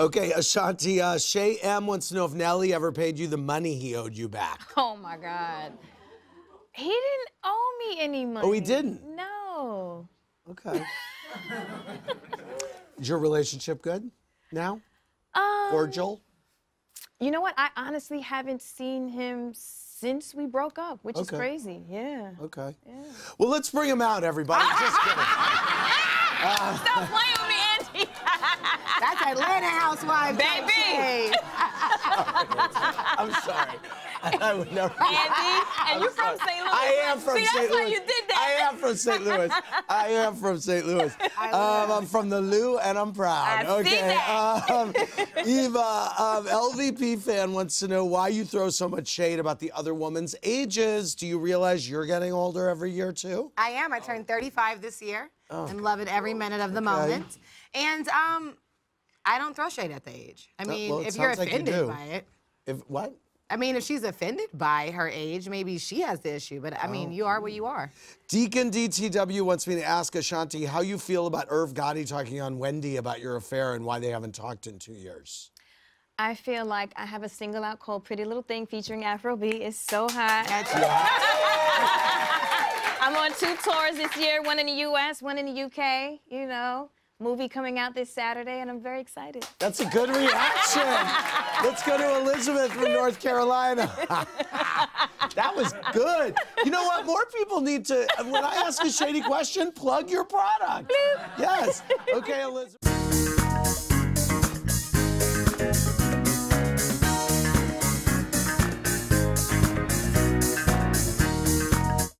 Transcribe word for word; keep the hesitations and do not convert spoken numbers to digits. Okay, Ashanti, uh, Shay M wants to know if Nelly ever paid you the money he owed you back. Oh, my God. He didn't owe me any money. Oh, he didn't? No. Okay. Is your relationship good now? Um, or Joel? You know what? I honestly haven't seen him since we broke up, which okay. is crazy. Yeah. Okay. Yeah. Well, let's bring him out, everybody. Just kidding. Uh, Stop playing with me, Andy. That's Atlanta Housewives. Baby. I'm sorry. I would never. Andy, and you're from Saint Louis. I am from Saint Louis. See, that's why you did that. I am from Saint Louis. I am from Saint Louis. Um, I'm from the Lou, and I'm proud. I okay. See that. Um, Eva, um, L V P fan wants to know why you throw so much shade about the other woman's ages. Do you realize you're getting older every year too? I am. I turned thirty-five this year. Oh, and loving every minute of the okay. moment. And um, I don't throw shade at the age. I mean, well, if you're offended like you by it. If what? I mean, if she's offended by her age, maybe she has the issue, but I mean, oh. you are what you are. Deacon D T W wants me to ask Ashanti how you feel about Irv Gotti talking on Wendy about your affair and why they haven't talked in two years. I feel like I have a single out called Pretty Little Thing featuring Afro-B. It's so hot. That's yeah. I'm on two tours this year, one in the U S, one in the U K, you know. Movie coming out this Saturday, and I'm very excited. That's a good reaction. Let's go to Elizabeth from North Carolina. That was good. You know what? More people need to, when I ask a shady question, plug your product. Bloop. Yes. Okay, Elizabeth.